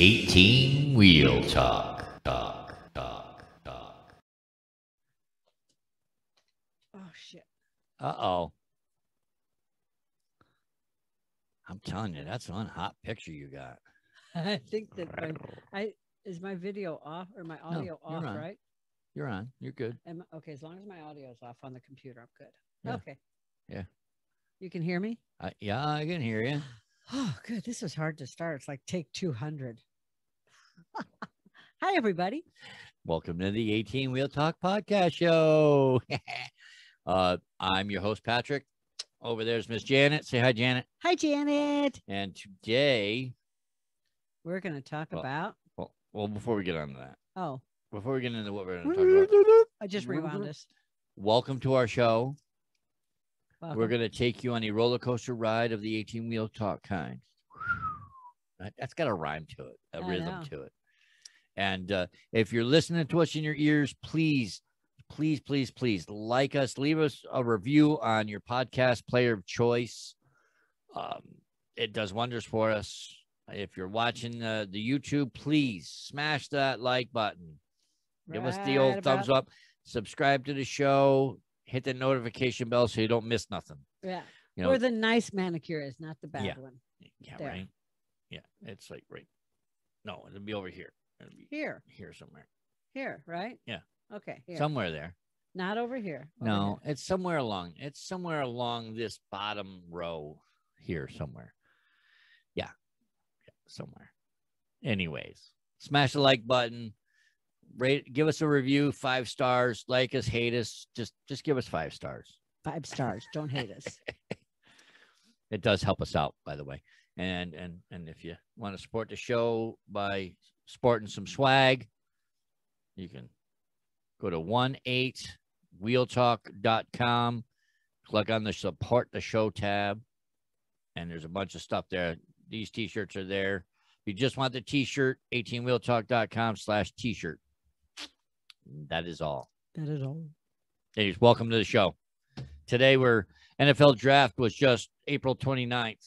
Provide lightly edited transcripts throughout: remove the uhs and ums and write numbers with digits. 18 Wheel Talk. Oh, shit. Uh-oh. I'm telling you, that's one hot picture you got. I think that is my video off or my audio off, on. Right? You're on. You're good. Okay, as long as my audio is off on the computer, I'm good. Yeah. Okay. Yeah. You can hear me? Yeah, I can hear you. Oh, good. This was hard to start. It's like take 200. Hi, everybody. Welcome to the 18 Wheel Talk Podcast Show. I'm your host, Patrick. Over there's Miss Janet. Say hi, Janet. Hi, Janet. And today we're going to talk about. Well, before we get on to that. Oh. Before we get into what we're going to talk about. I just rewound us. Welcome to our show. Welcome. We're going to take you on a roller coaster ride of the 18-wheel talk kind. That's got a rhyme to it, a rhythm to it. And if you're listening to us in your ears, please like us. Leave us a review on your podcast player of choice. It does wonders for us. If you're watching the YouTube, please smash that like button. Give us the old thumbs up. Subscribe to the show. Hit the notification bell so you don't miss nothing. Yeah. You know, or the nice manicure is, not the bad one. Yeah, there. Right. Yeah, it's like right. No, it'll be over here. It'll be here. Here somewhere. Here, right? Yeah. Okay. Here. Somewhere there. Not over here. Over no, there. It's somewhere along. It's somewhere along this bottom row here somewhere. Yeah. Somewhere. Anyways, smash the like button, rate, give us a review, 5 stars, like us, hate us, just give us 5 stars. 5 stars, don't hate us. It does help us out, by the way. And if you want to support the show by sporting some swag, you can go to 18wheeltalk.com, click on the support the show tab, and there's a bunch of stuff there. These t-shirts are there. If you just want the t-shirt, 18wheeltalk.com/t-shirt. That is all. That is all. Ladies, welcome to the show. Today we're NFL draft was just April 29th.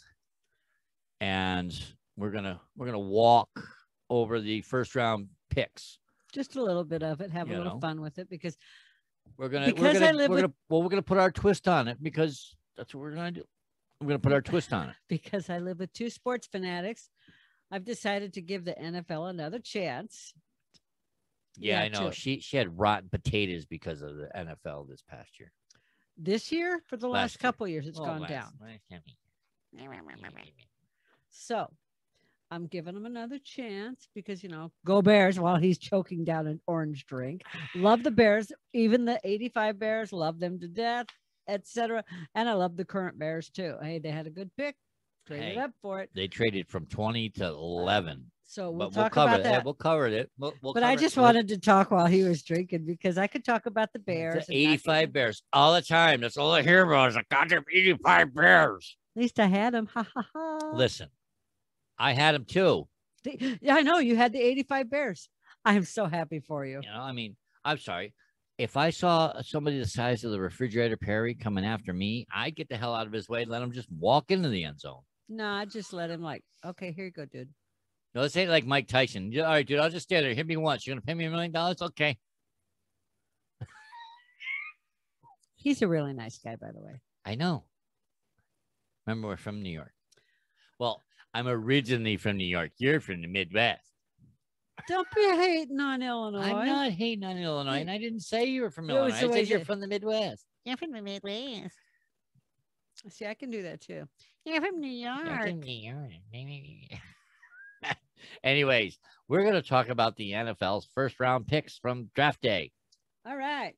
And we're gonna walk over the first round picks. Just a little bit of it, have a little fun with it because we're gonna put our twist on it because that's what we're gonna do. I'm going to put our twist on it. Because I live with two sports fanatics, I've decided to give the NFL another chance. Yeah, I know. She had rotten potatoes because of the NFL this past year. This year? For the last couple years, it's gone down. So I'm giving him another chance because, you know, go Bears while he's choking down an orange drink. Love the Bears. Even the 85 Bears, love them to death. Etc. And I love the current Bears too. Hey, they had a good pick. Traded up for it. They traded from 20 to 11. So we'll cover it. I just wanted to talk while he was drinking because I could talk about the Bears. The 85 Bears all the time. That's all I hear about is the goddamn 85 Bears. At least I had them. Ha ha ha. Listen, I had them too. Yeah, I know you had the 85 Bears. I am so happy for you. You know, I mean, I'm sorry. If I saw somebody the size of the refrigerator Perry coming after me, I'd get the hell out of his way and let him just walk into the end zone. No, I'd just let him like, okay, here you go, dude. No, this ain't like Mike Tyson. All right, dude, I'll just stand there. Hit me once. You're going to pay me $1 million? Okay. He's a really nice guy, by the way. I know. Remember, we're from New York. Well, I'm originally from New York. You're from the Midwest. Don't be hating on Illinois. I'm not hating on Illinois, and I didn't say you were from Illinois. I said you're from the Midwest. You're from the Midwest. See, I can do that too. You're from New York. You're from New York. Anyways, we're going to talk about the NFL's first round picks from draft day. All right.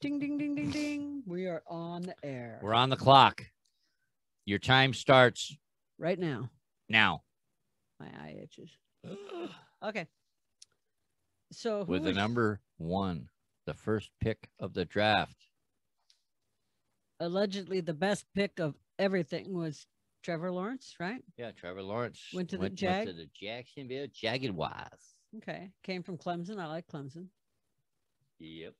Ding, ding, ding, ding, ding. We are on the air. We're on the clock. Your time starts. Right now. Now. My eye itches. Okay. So with the number one, the first pick of the draft. Allegedly the best pick of everything was Trevor Lawrence, right? Yeah, Trevor Lawrence. Went to the Jacksonville Jaguars. Okay. Came from Clemson. I like Clemson. Yep.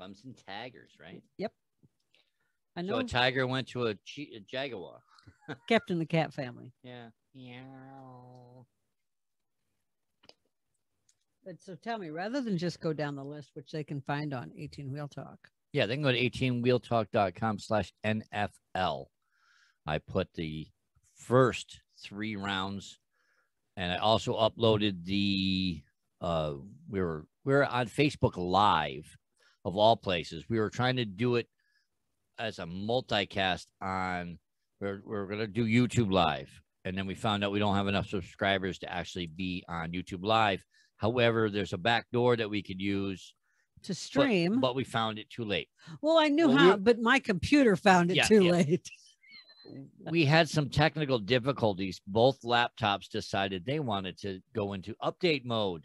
Clemson Tigers, right? Yep. I know. So a tiger went to a jaguar. Kept in the cat family. Yeah. Yeah. So tell me, rather than just go down the list, which they can find on 18 Wheel Talk. Yeah, they can go to 18wheeltalk.com/NFL. I put the first three rounds, and I also uploaded the we were on Facebook Live, of all places. We were trying to do it as a multicast on. We're going to do YouTube Live, and then we found out we don't have enough subscribers to actually be on YouTube Live. However, there's a back door that we could use to stream, but we found it too late. Well, I knew how, but my computer found it too late. We had some technical difficulties. Both laptops decided they wanted to go into update mode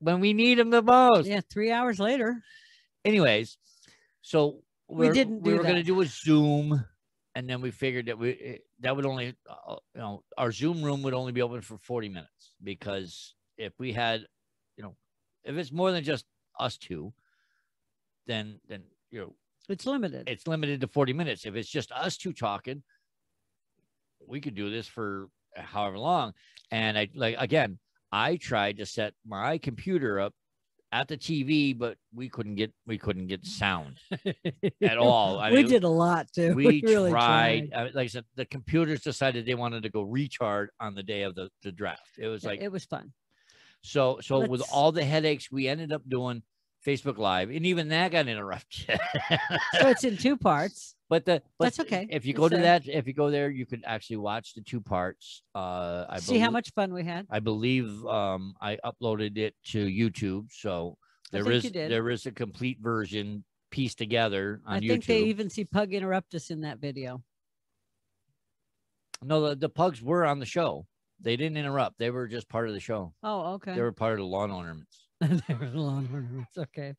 when we need them the most. Yeah, 3 hours later. Anyways, so we were going to do a Zoom, and then we figured that that would only, you know, our Zoom room would only be open for 40 minutes because if we had, you know, if it's more than just us two, then you know, it's limited. It's limited to 40 minutes. If it's just us two talking, we could do this for however long. And I tried to set my computer up at the TV, but we couldn't get sound at all. I mean, we did a lot too. We really tried. I mean, like I said, the computers decided they wanted to go retard on the day of the draft. It was like, it was fun. So with all the headaches, we ended up doing Facebook Live, and even that got interrupted. So it's in two parts, but that's okay. If you go to that, if you go there, you could actually watch the two parts. See how much fun we had. I believe I uploaded it to YouTube, so there is a complete version pieced together on YouTube. I think they even see Pug interrupt us in that video. No, the Pugs were on the show. They didn't interrupt. They were just part of the show. Oh, okay. They were part of the lawn ornaments. They were the lawn ornaments. Okay.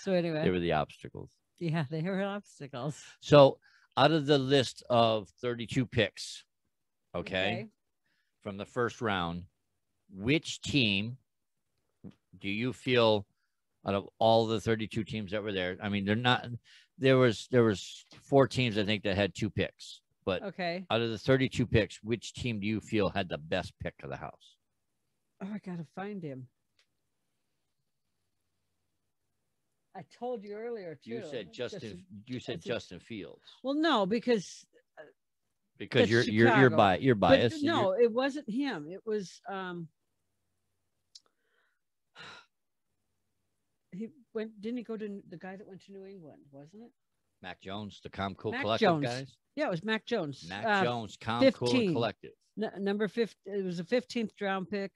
So anyway. They were the obstacles. Yeah, they were obstacles. So out of the list of 32 picks, okay, from the first round, which team do you feel out of all the 32 teams that were there? I mean, there was four teams, I think, that had two picks. But out of the 32 picks, which team do you feel had the best pick of the house? Oh, I got to find him. I told you earlier, too. You said Justin Fields. Well, no, because you're biased. But no, it wasn't him. It was didn't he go to the guy that went to New England, wasn't it? Mac Jones, the Calm, Cool, Collective guys. Yeah, it was Mac Jones. Mac Jones, Calm, Cool, and Collective. Number 50. It was a 15th round pick.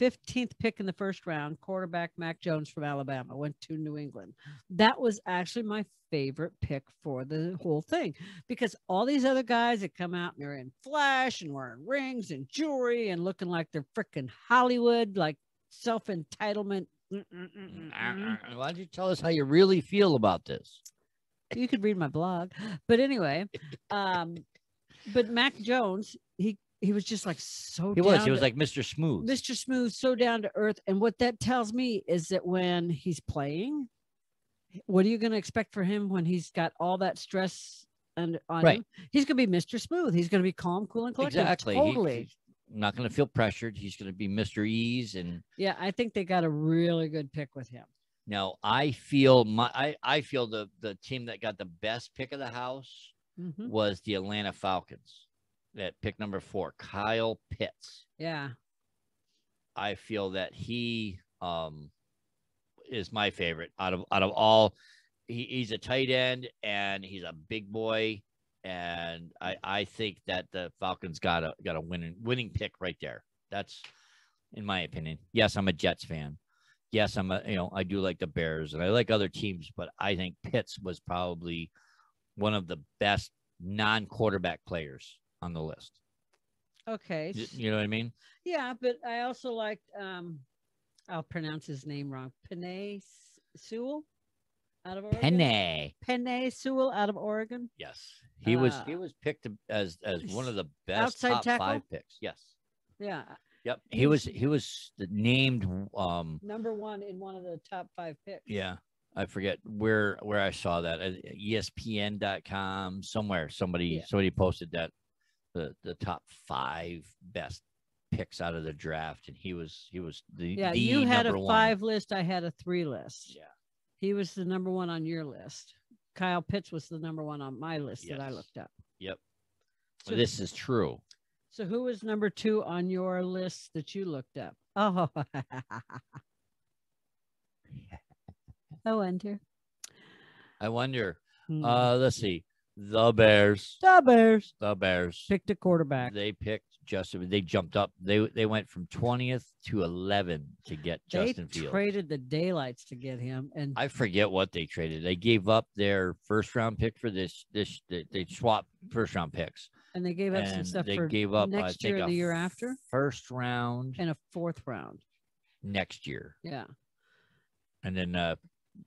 15th pick in the first round. Quarterback Mac Jones from Alabama went to New England. That was actually my favorite pick for the whole thing because all these other guys that come out and they're in flash and wearing rings and jewelry and looking like they're freaking Hollywood, like self entitlement. Why don't you tell us how you really feel about this? You could read my blog, but anyway, but Mac Jones, he was just like so. He was like Mr. Smooth. Mr. Smooth, so down to earth. And what that tells me is that when he's playing, what are you going to expect for him when he's got all that stress on him? He's going to be Mr. Smooth. He's going to be calm, cool, and collected. Exactly. Totally. He's not going to feel pressured. He's going to be Mr. Ease. And yeah, I think they got a really good pick with him. Now, I feel the team that got the best pick of the house was the Atlanta Falcons at pick number 4, Kyle Pitts. Yeah. I feel that he is my favorite out of all. He's a tight end and he's a big boy. And I think that the Falcons got a winning pick right there. That's in my opinion. Yes, I'm a Jets fan. Yes, I do like the Bears and I like other teams, but I think Pitts was probably one of the best non-quarterback players on the list. Okay. You know what I mean? Yeah, but I also liked, I'll pronounce his name wrong, Penei Sewell out of Oregon. Penei Sewell out of Oregon. Yes. He was picked as one of the best top five picks. Yes. Yeah. Yep. He was named number 1 in one of the top 5 picks. Yeah. I forget where I saw that. ESPN.com somewhere. Somebody posted that the top 5 best picks out of the draft, and he was the yeah. The you had a five one. List. I had a three list. Yeah. He was the number one on your list. Kyle Pitts was the number one on my list yes. that I looked up. Yep. So, this is true. So who was number two on your list that you looked up? Oh, I wonder. Hmm. Let's see. The Bears picked a quarterback. They picked Justin. They jumped up. They went from 20th to 11 to get Justin Fields. They traded the daylights to get him, and I forget what they traded. They gave up their first round pick for this. They swapped first round picks, and they gave up some stuff. They gave up next year, the year after, first round and a fourth round next year. Yeah, and then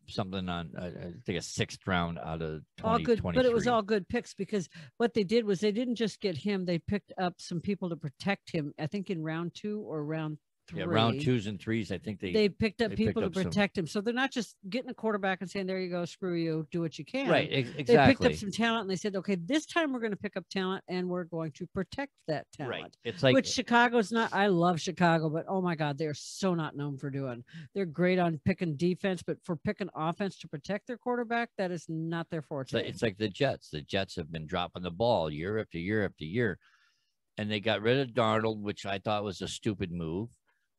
something on I think a sixth round out of 2023. But it was all good picks, because what they did was they didn't just get him, they picked up some people to protect him. I think in round two or round three. Yeah, round twos and threes. I think they picked up people to protect him. So they're not just getting a quarterback and saying, there you go, screw you, do what you can. Right. Exactly. They picked up some talent, and they said, okay, this time we're going to pick up talent and we're going to protect that talent. Right. It's like, which Chicago's not. I love Chicago, but oh my God, they're so not known for doing. They're great on picking defense, but for picking offense to protect their quarterback, that is not their forte. So it's like the Jets. The Jets have been dropping the ball year after year after year. And they got rid of Darnold, which I thought was a stupid move.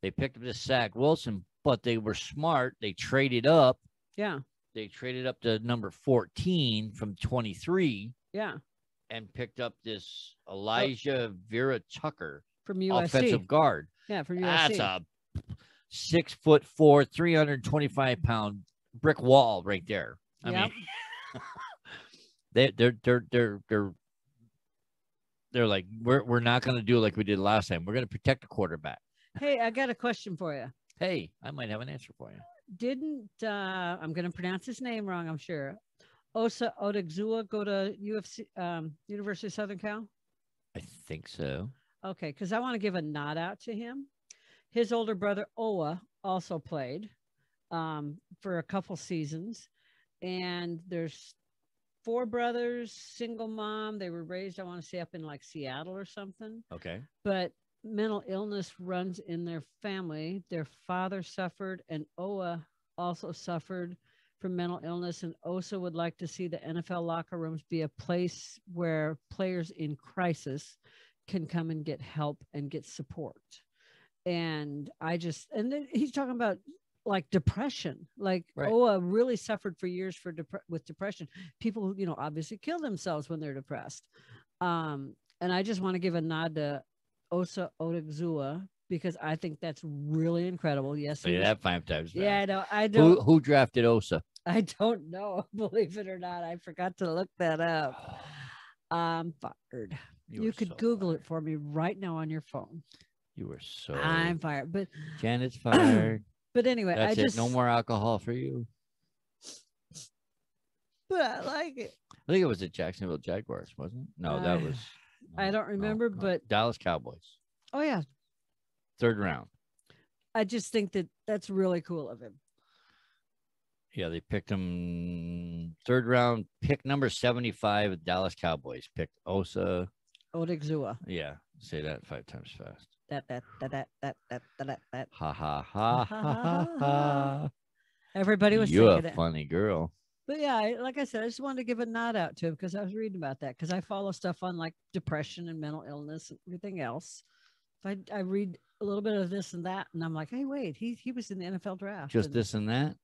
They picked up the Zach Wilson, but they were smart. They traded up. Yeah. They traded up to number 14 from 23. Yeah. And picked up this Elijah Vera Tucker from USC. Offensive guard. Yeah, from USC. That's a 6'4", 325-pound brick wall right there. I mean, they're like, we're not going to do like we did last time. We're going to protect the quarterback. Hey, I got a question for you. Hey, I might have an answer for you. Didn't, I'm going to pronounce his name wrong, I'm sure. Osa Odighizuwa go to University of Southern Cal? I think so. Okay, because I want to give a nod out to him. His older brother, Owa, also played for a couple seasons. And there's four brothers, single mom. They were raised, I want to say, up in like Seattle or something. Okay. But mental illness runs in their family. Their father suffered, and Owa also suffered from mental illness. And Osa would like to see the NFL locker rooms be a place where players in crisis can come and get help and get support. And then he's talking about like depression, like right. Owa really suffered for years with depression. People, obviously kill themselves when they're depressed. And I just want to give a nod to Osa Odighizuwa, because I think that's really incredible. Yes, yeah, that 5 times. Better. Yeah, I don't. Who drafted Osa? I don't know. Believe it or not, I forgot to look that up. I'm fired. You could so Google fired. It for me right now on your phone. You were so. I'm fired, but Janet's fired. But anyway, that's it. No more alcohol for you. But I like it. I think it was the Jacksonville Jaguars, wasn't it? No, that was. I don't remember, but Dallas Cowboys. Oh yeah, third round. I just think that's really cool of him. Yeah, they picked him third round, pick number 75. Dallas Cowboys picked Osa Odighizuwa. Yeah, say that 5 times fast. That. Ha ha ha ha ha. Everybody was thinking it. You're a funny girl. But yeah, like I said, I just wanted to give a nod out to him because I was reading about that, because I follow stuff on like depression and mental illness and everything else. So I read a little bit of this and that, and I'm like, hey, wait, he was in the NFL draft. Just this and that?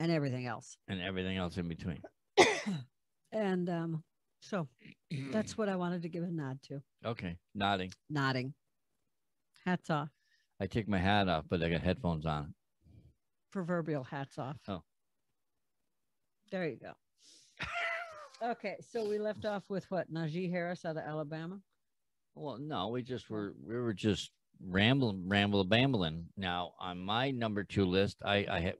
And everything else. And everything else in between. And so that's what I wanted to give a nod to. Okay. Nodding. Hats off. I take my hat off, but I got headphones on. Proverbial hats off. Oh. There you go. Okay, so we left off with what? Najee Harris out of Alabama? Well, no, we were just rambling. Now, on my number 2 list,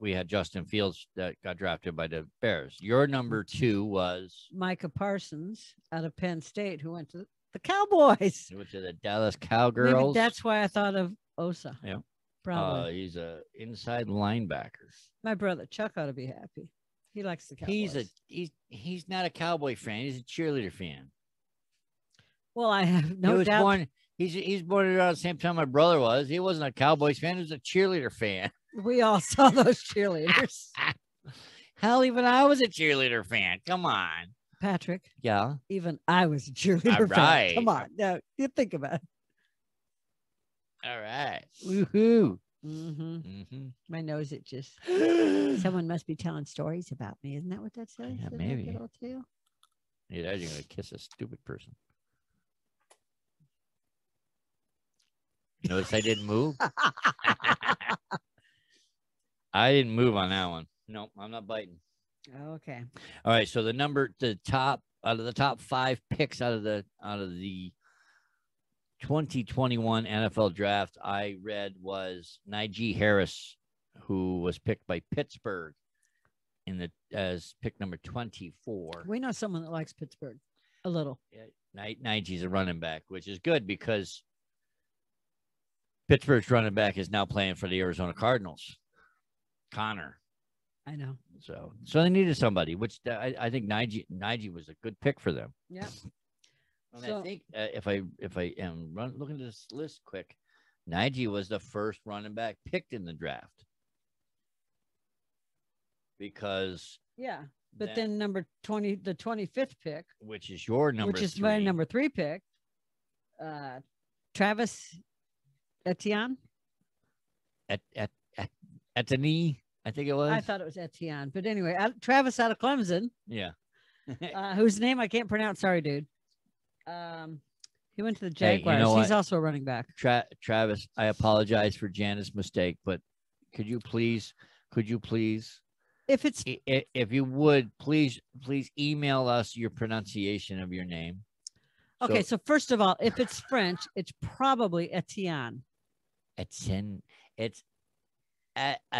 we had Justin Fields that got drafted by the Bears. Your number 2 was? Micah Parsons out of Penn State, who went to the Cowboys. He went to the Dallas Cowgirls. Maybe that's why I thought of Osa. Yeah. Probably. He's an inside linebacker. My brother Chuck ought to be happy. He likes the Cowboys. He's not a Cowboy fan. He's a cheerleader fan. Well, I have no doubt. Born, He's born around the same time my brother was. He wasn't a Cowboys fan. He was a cheerleader fan. We all saw those cheerleaders. Hell, even I was a cheerleader fan. Come on. Patrick. Yeah. Even I was a cheerleader fan. Come on. Now, you think about it. All right. Woohoo. My nose itches. Someone must be telling stories about me. Isn't that what that says? Yeah, maybe. You're going to kiss a stupid person. Notice I didn't move. I didn't move on that one. Nope, I'm not biting. Okay. All right. So the top five picks out of the 2021 NFL draft I read was Najee Harris, who was picked by Pittsburgh as pick number 24. We know someone that likes Pittsburgh a little. Yeah, Najee's a running back, which is good because Pittsburgh's running back is now playing for the Arizona Cardinals. Connor. I know. So they needed somebody, which I think Najee was a good pick for them. Yeah. And so, I think if I am looking at this list quick, Najee was the first running back picked in the draft. Because. Yeah. But then number 20, the 25th pick. Which is your number three. Which is my number three pick. Travis Etienne. Etienne, I think it was. I thought it was Etienne. But anyway, Travis out of Clemson. Yeah. Whose name I can't pronounce. Sorry, dude. He went to the Jaguars. Hey, you know what? He's also a running back. Travis, I apologize for Janice's mistake, but could you please, if you would, please email us your pronunciation of your name. Okay. So first of all, if it's French, it's probably Etienne. It's Etienne. All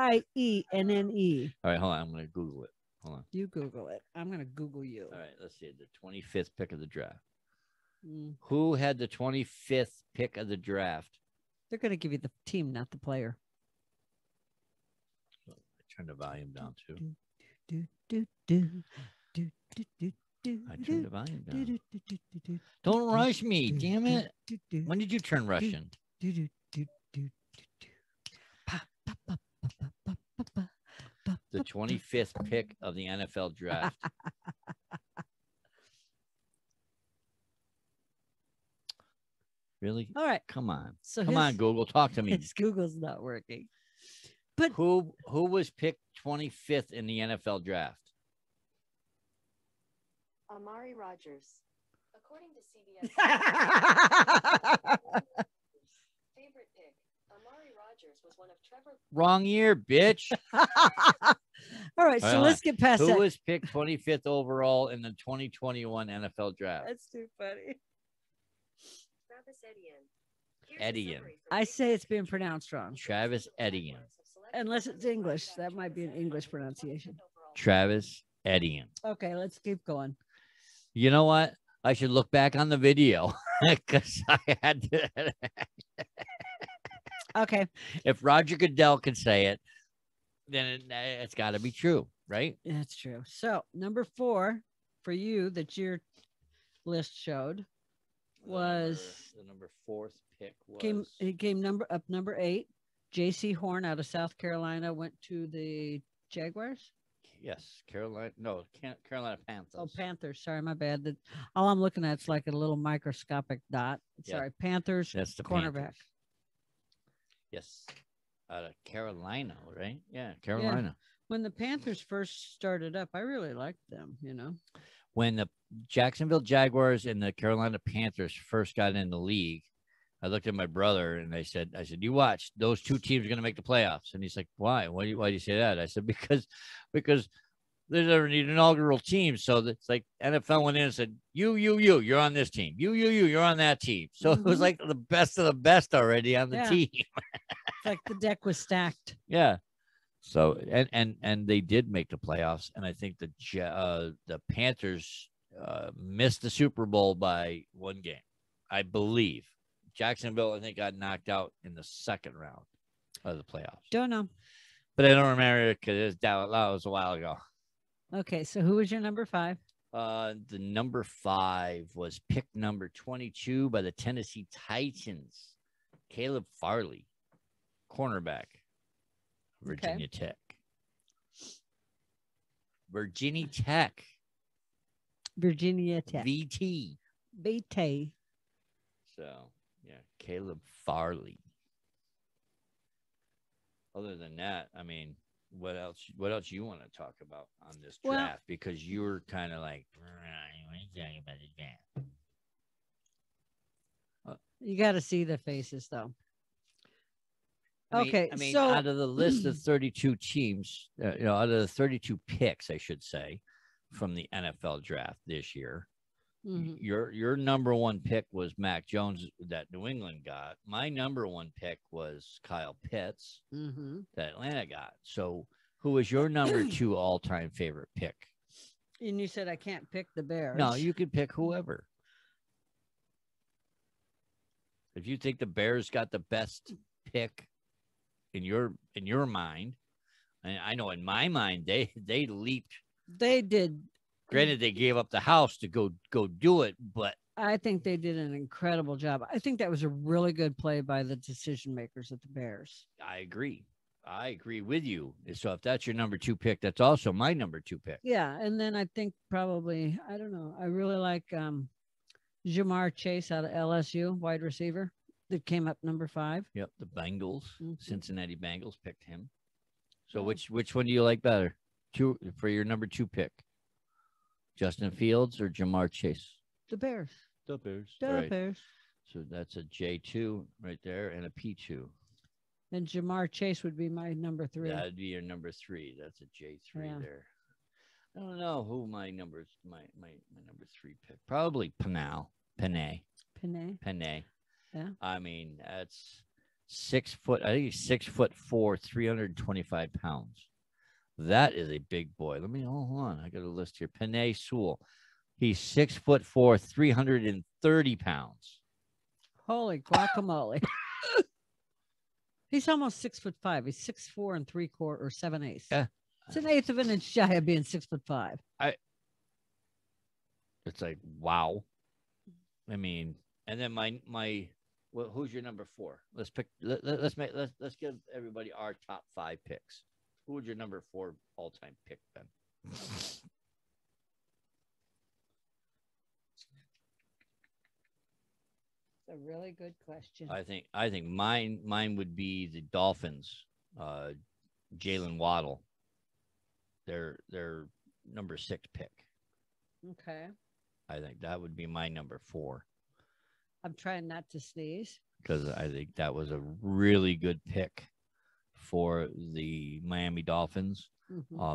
right. Hold on. I'm going to Google it. Hold on. You Google it. I'm going to Google you. All right. Let's see. The 25th pick of the draft. Who had the 25th pick of the draft? They're going to give you the team, not the player. I turned the volume down too. Don't rush me. Damn it. When did you turn Russian? The 25th pick of the NFL draft. Really? All right. Come on. So Come on, Google. Talk to me. Google's not working. But who was picked 25th in the NFL draft? Amari Rodgers. According to CBS. Favorite pick. Amari Rodgers was one of Trevor. Wrong year, bitch. All right, so let's get past that. Who was picked 25th overall in the 2021 NFL draft? That's too funny. Travis Etienne. I say it's being pronounced wrong. Travis Etienne. Unless it's English. That might be an English pronunciation. Travis Etienne. Okay, let's keep going. You know what? I should look back on the video because I had to. Okay. If Roger Goodell can say it, then it's got to be true, right? That's true. So number four for you that your list showed was the number fourth pick. He came up number eight. J.C. Horn out of South Carolina went to the Jaguars. Yes, Carolina Panthers. Oh, Panthers. Sorry, my bad. All I'm looking at is like a little microscopic dot. Sorry, yeah. Panthers. That's the cornerback. Panthers. Yes. Out of Carolina, right? Yeah, Carolina. Yeah. When the Panthers first started up, I really liked them, you know. When the Jacksonville Jaguars and the Carolina Panthers first got in the league, I looked at my brother and I said, you watch, those two teams are going to make the playoffs. And he's like, why? Why do you say that? I said, because they never need an inaugural team. So it's like NFL went in and said, you, you're on this team. You, you're on that team. So it was like the best of the best already on the team. It's like the deck was stacked. Yeah. So, and they did make the playoffs. And I think the Panthers missed the Super Bowl by one game, I believe. Jacksonville, I think, got knocked out in the second round of the playoffs. Don't know. But I don't remember it because it was a while ago. Okay, so who was your number five? The number 5 was pick number 22 by the Tennessee Titans, Caleb Farley, cornerback, Virginia Tech. Virginia Tech. VT. So, yeah, Caleb Farley. Other than that, I mean, what else you want to talk about on this draft? Well, because you were kind of like, I want to talk about this draft. You got to see the faces, though. I mean, so out of the list of 32 teams, out of the 32 picks, I should say, from the NFL draft this year, your number 1 pick was Mac Jones that New England got. My number 1 pick was Kyle Pitts that Atlanta got. So who was your number 2 all-time favorite pick? And you said I can't pick the Bears. No, you could pick whoever. If you think the Bears got the best pick in your mind, and I know in my mind they leaped. They did. Granted, they gave up the house to go do it, but I think they did an incredible job. I think that was a really good play by the decision makers at the Bears. I agree with you. So if that's your number 2 pick, that's also my number 2 pick. Yeah, and then I think probably, I don't know, I really like Ja'Marr Chase out of LSU, wide receiver, that came up number 5. Yep, the Bengals, Cincinnati Bengals picked him. So which one do you like better? For your number 2 pick, Justin Fields or Ja'Marr Chase? The Bears. So that's a J2 right there and a P2. And Ja'Marr Chase would be my number 3. That'd be your number 3. That's a J3 there. I don't know who my number 3 pick. Probably Penei. Yeah. I mean, that's 6 foot. I think he's 6'4", 325 pounds. That is a big boy. Let me hold on. I got a list here. Penei Sewell. He's 6'4", 330 pounds. Holy guacamole! He's almost 6'5". He's 6'4 3/4" or 7/8". Yeah. It's an eighth of an inch shy of being 6'5". It's like, wow. I mean, and then well, who's your number 4? Let's pick. Let's give everybody our top 5 picks. Who would your number 4 all-time pick been? It's a really good question. I think mine would be the Dolphins, Jaylen Waddle. Their number 6 pick. Okay. I think that would be my number 4. I'm trying not to sneeze because I think that was a really good pick for the Miami Dolphins.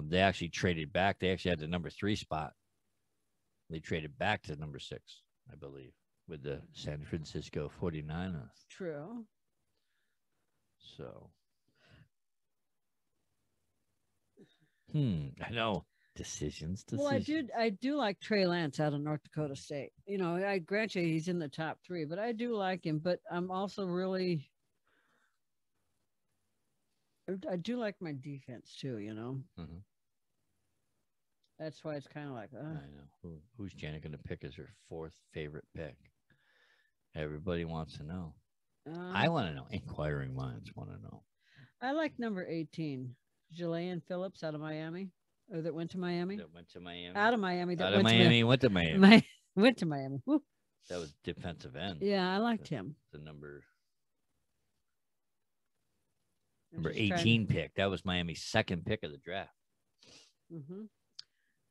They actually traded back. They actually had the number 3 spot. They traded back to number 6, I believe, with the San Francisco 49ers. True. So. I know. Decisions. Well, I do like Trey Lance out of North Dakota State. You know, I grant you he's in the top 3, but I do like him. But I'm also really... I do like my defense too, you know. That's why it's kind of like, I know. Who's Janet going to pick as her 4th favorite pick? Everybody wants to know. I want to know. Inquiring minds want to know. I like number 18, Jaelan Phillips out of Miami, or that went to Miami. Went to Miami. Woo. That was defensive end. Yeah, I liked him. The number. Number 18 pick. That was Miami's 2nd pick of the draft.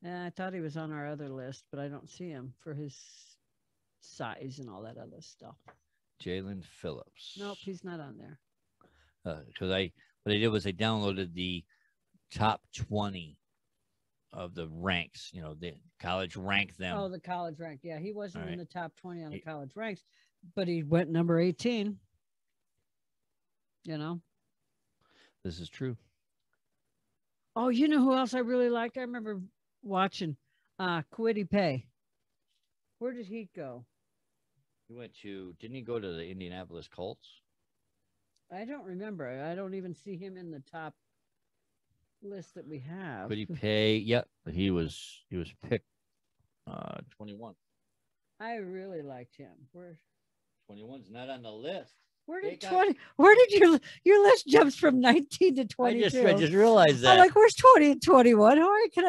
Yeah, I thought he was on our other list, but I don't see him for his size and all that other stuff. Jaelan Phillips. Nope, he's not on there. Because what I did was I downloaded the top 20 of the ranks. You know, the college ranked them. Oh, the college rank. Yeah, he wasn't in the top 20 on the college ranks, but he went number 18. You know. This is true. Oh, you know who else I really liked? I remember watching Kwity Paye. Where did he go? Didn't he go to the Indianapolis Colts? I don't remember. I don't even see him in the top list that we have. Kwity Paye. Yep. He was picked 21. I really liked him. 21's not on the list. Where did your list jumps from 19 to 22? I just realized that. I'm like, where's 20 and 21? How can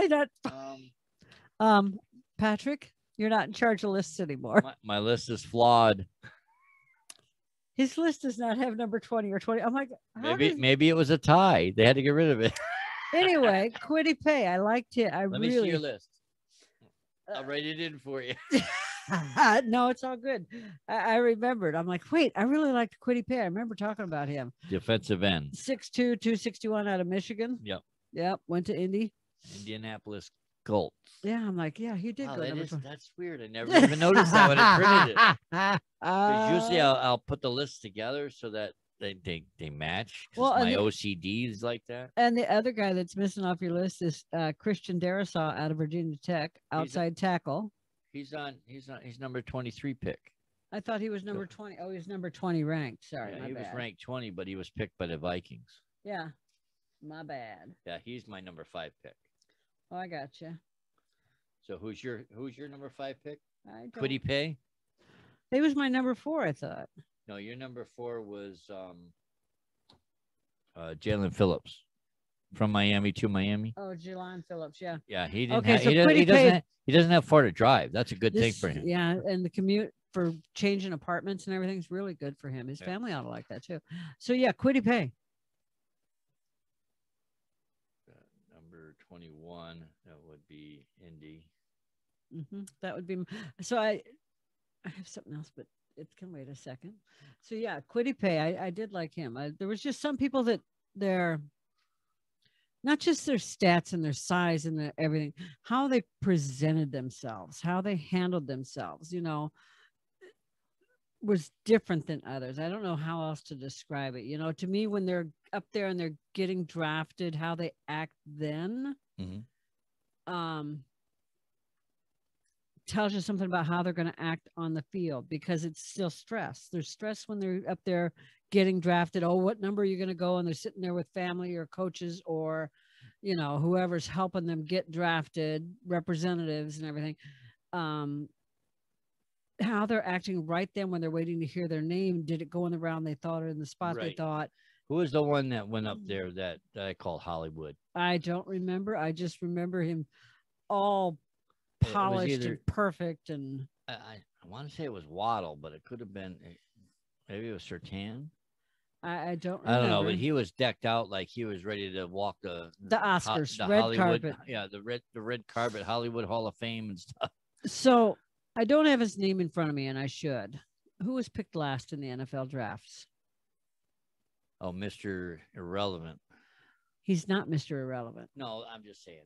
I not? Patrick, you're not in charge of lists anymore. My list is flawed. His list does not have number 20 or 20. I'm like, maybe it was a tie. They had to get rid of it. Anyway, Kwity Paye. I liked it. Let me see your list. I'll write it in for you. No, it's all good. I remembered. I'm like, wait, I really liked Kwity Paye. I remember talking about him. Defensive end. 6'2", 261 out of Michigan. Yep. Yep. Went to Indianapolis Colts. Yeah, I'm like, yeah, he did go. That's weird. I never even noticed that when I printed it. Because usually I'll put the list together so that they match. Well, my OCD is like that. And the other guy that's missing off your list is Christian Darrisaw out of Virginia Tech, outside tackle. He's number 23 pick. I thought he was number 20. Oh, he's number 20 ranked. Sorry. Yeah, he was ranked 20, but he was picked by the Vikings. Yeah. My bad. Yeah, he's my number 5 pick. Oh, I got you. So who's your number 5 pick? Kwity Paye? He was my number 4, I thought. No, your number 4 was Jaelan Phillips. From Miami to Miami. Oh, Jaelan Phillips, yeah. Yeah, he didn't. Okay, he doesn't have far to drive. That's a good thing for him. Yeah, and the commute for changing apartments and everything's really good for him. His family ought to like that too. So yeah, Kwity Paye. Number 21. That would be Indy. That would be. So I have something else, but it can wait a second. So yeah, Kwity Paye. I did like him. There was just some people that not just their stats and their size and everything, how they presented themselves, how they handled themselves, you know, was different than others. I don't know how else to describe it. You know, to me, when they're up there and they're getting drafted, how they act then tells you something about how they're going to act on the field, because it's still stress. There's stress when they're up there getting drafted. Oh, what number are you going to go? And they're sitting there with family or coaches or, you know, whoever's helping them get drafted, representatives and everything. How they're acting right then when they're waiting to hear their name. Did it go in the round they thought or in the spot they thought? Who was the one that went up there that I called Hollywood? I don't remember. I just remember him all polished and perfect. And I want to say it was Waddle, but it could have been maybe it was Surtain. I don't remember. I don't know, but he was decked out like he was ready to walk the Oscars, the red Hollywood carpet. Yeah, the red carpet, Hollywood Hall of Fame and stuff. So I don't have his name in front of me, and I should. Who was picked last in the NFL drafts? Oh, Mr. Irrelevant. He's not Mr. Irrelevant. No, I'm just saying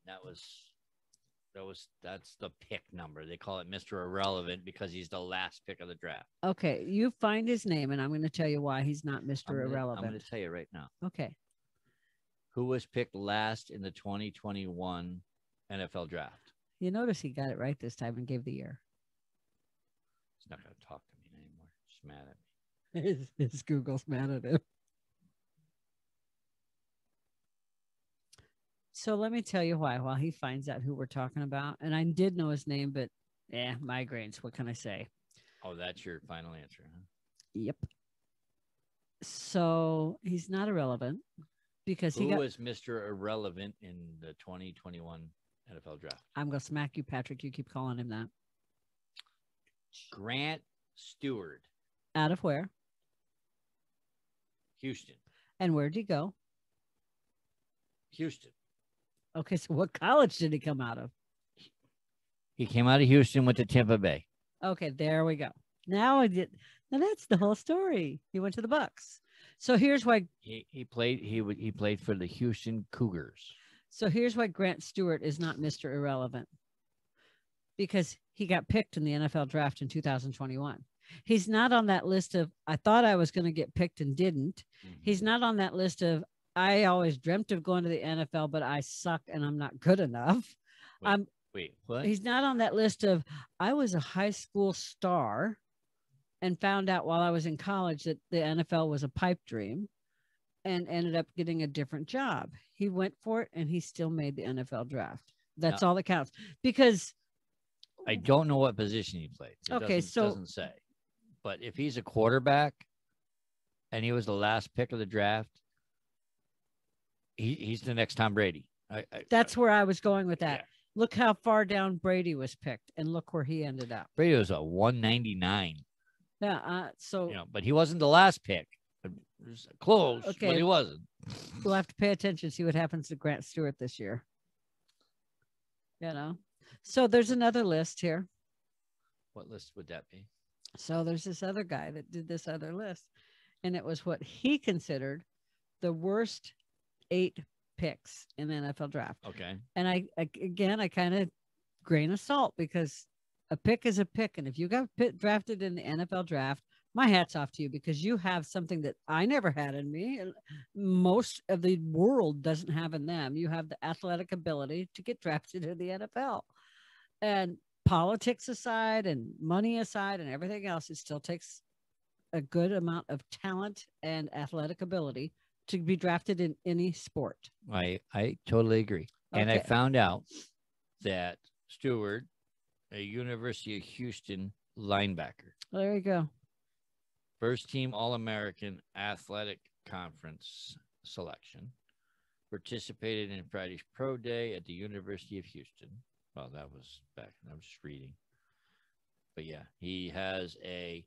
that's the pick number. They call it Mr. Irrelevant because he's the last pick of the draft. Okay, you find his name, and I'm going to tell you why he's not Mr. Irrelevant. I'm going to tell you right now. Okay. Who was picked last in the 2021 NFL draft? You notice he got it right this time and gave the year. He's not going to talk to me anymore. He's mad at me. His Google's mad at him. So let me tell you why, while he finds out who we're talking about. And I did know his name, but yeah, migraines. What can I say? Oh, that's your final answer, huh? Yep. So he's not irrelevant because who was Mr. Irrelevant in the 2021 NFL draft? I'm going to smack you, Patrick. You keep calling him that. Grant Stuard. Out of where? Houston. And where'd he go? Houston. Okay, so what college did he come out of? He came out of Houston, went to Tampa Bay. Okay, there we go. Now that's the whole story. He went to the Bucs. So here's why he played for the Houston Cougars. So here's why Grant Stuard is not Mr. Irrelevant. Because he got picked in the NFL draft in 2021. He's not on that list of I thought I was going to get picked and didn't. He's not on that list of I always dreamt of going to the NFL, but I suck and I'm not good enough. Wait, what? He's not on that list of, I was a high school star and found out while I was in college that the NFL was a pipe dream and ended up getting a different job. He went for it and he still made the NFL draft. That's all that counts. Because I don't know what position he played. It doesn't say. But if he's a quarterback and he was the last pick of the draft, he's the next Tom Brady. That's where I was going with that. Yeah. Look how far down Brady was picked, and look where he ended up. Brady was a 199. Yeah, but he wasn't the last pick. Close, okay. But he wasn't. We'll have to pay attention, see what happens to Grant Stuard this year. You know? So there's another list here. What list would that be? So there's this other guy that did this other list, and it was what he considered the worst 8 picks in the NFL draft. Okay. And I kind of grain of salt, because a pick is a pick. And if you got drafted in the NFL draft, my hat's off to you, because you have something that I never had in me. Most of the world doesn't have in them. You have the athletic ability to get drafted in the NFL. And politics aside and money aside and everything else, it still takes a good amount of talent and athletic ability to be drafted in any sport. I totally agree. Okay. And I found out that Stuard, a University of Houston linebacker. There you go. First team All-American Athletic Conference selection. Participated in Friday's Pro Day at the University of Houston. Well, that was back. I'm just reading. But yeah, he has a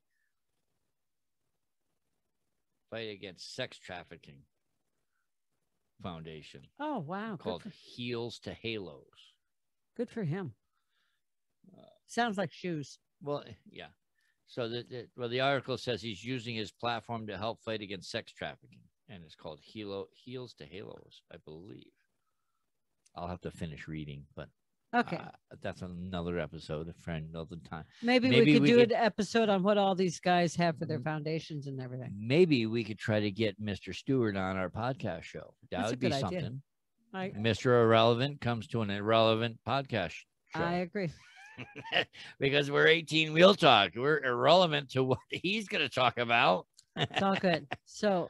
fight against sex trafficking foundation. Oh, wow. Called Heels to Halos. Good for him. Sounds like shoes. Well, yeah. So the article says he's using his platform to help fight against sex trafficking, and it's called Heels to Halos, I believe. I'll have to finish reading, but okay, that's another episode for another time. Maybe we could do an episode on what all these guys have for their foundations and everything. Maybe we could try to get Mr. Stuard on our podcast show. That would be something. Mr. Irrelevant comes to an irrelevant podcast show. I agree. Because we're 18 Wheel Talk. We're irrelevant to what he's going to talk about. It's all good. So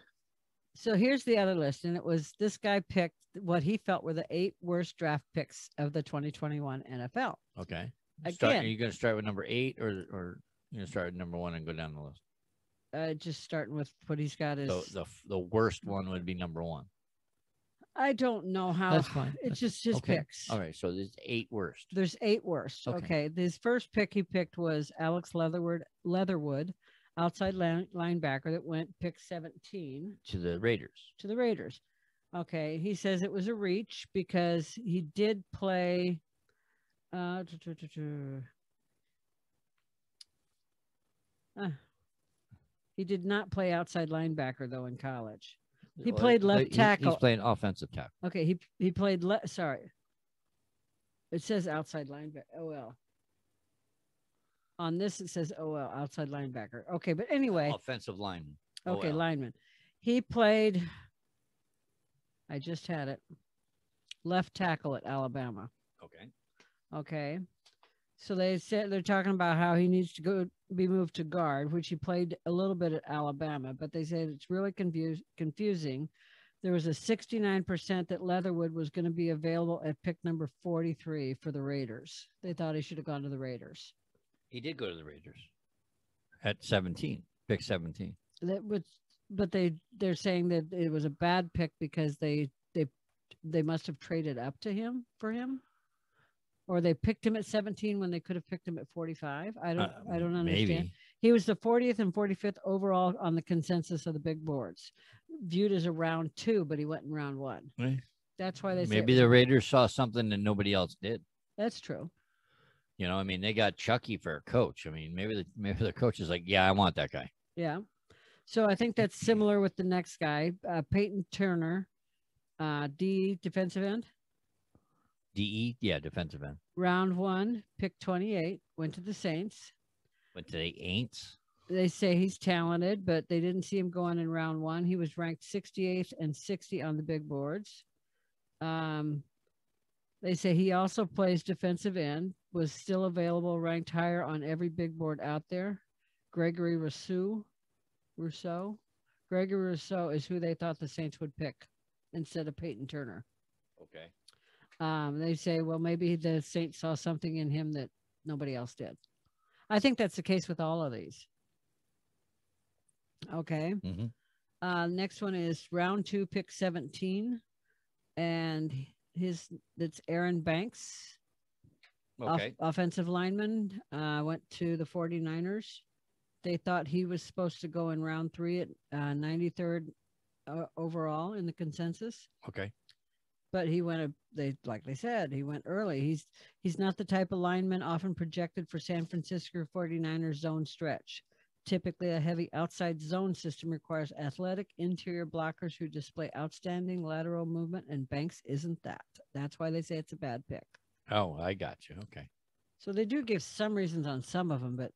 here's the other list. And it was this guy picked what he felt were the 8 worst draft picks of the 2021 NFL. Okay. Again, are you going to start with number 8 or you're going to start with number 1 and go down the list? Just starting with what he's got is. So the worst one would be number 1. I don't know how. That's fine. It's just okay. Picks. All right. So there's 8 worst. There's 8 worst. Okay. His first pick he picked was Alex Leatherwood, outside linebacker that went pick 17. To the Raiders. Okay. He says it was a reach because he did play. He did not play outside linebacker, though, in college. He played left tackle. He's playing offensive tackle. Okay, he played left. Sorry, it says outside linebacker. OL. On this it says OL, outside linebacker. Okay, but anyway, offensive lineman. Okay, lineman. He played. I just had it. Left tackle at Alabama. Okay. So they said they're talking about how he needs to be moved to guard, which he played a little bit at Alabama, but they said it's really confusing. There was a 69% that Leatherwood was going to be available at pick number 43 for the Raiders. They thought he should have gone to the Raiders. He did go to the Raiders at 17, pick 17. But they're saying that it was a bad pick because they must have traded up to him for him. Or they picked him at 17 when they could have picked him at 45. I don't understand. Maybe. He was the 40th and 45th overall on the consensus of the big boards, viewed as a round 2, but he went in round 1. Right. That's why they said maybe the Raiders saw something that nobody else did. That's true. You know, I mean, they got Chucky for a coach. I mean, maybe the coach is like, yeah, I want that guy. Yeah. So I think that's similar with the next guy, Peyton Turner, defensive end. DE, yeah, defensive end. Round 1, pick 28, went to the Saints. Went to the Aints. They say he's talented, but they didn't see him going in round 1. He was ranked 68th and 60 on the big boards. They say he also plays defensive end, was still available, ranked higher on every big board out there. Gregory Rousseau. Gregory Rousseau is who they thought the Saints would pick instead of Peyton Turner. Okay. They say, well, maybe the Saints saw something in him that Nobody else did. I think that's the case with all of these. Okay. Mm-hmm. Next one is round two, pick 17. And that's Aaron Banks. Okay. Offensive lineman. Went to the 49ers. They thought he was supposed to go in round three at 93rd overall in the consensus. Okay. But he went, he went early. He's not the type of lineman often projected for San Francisco 49ers zone stretch. Typically, a heavy outside zone system requires athletic interior blockers who display outstanding lateral movement, and Banks isn't that. That's why they say it's a bad pick. Oh, I got you. Okay. So they do give some reasons on some of them, but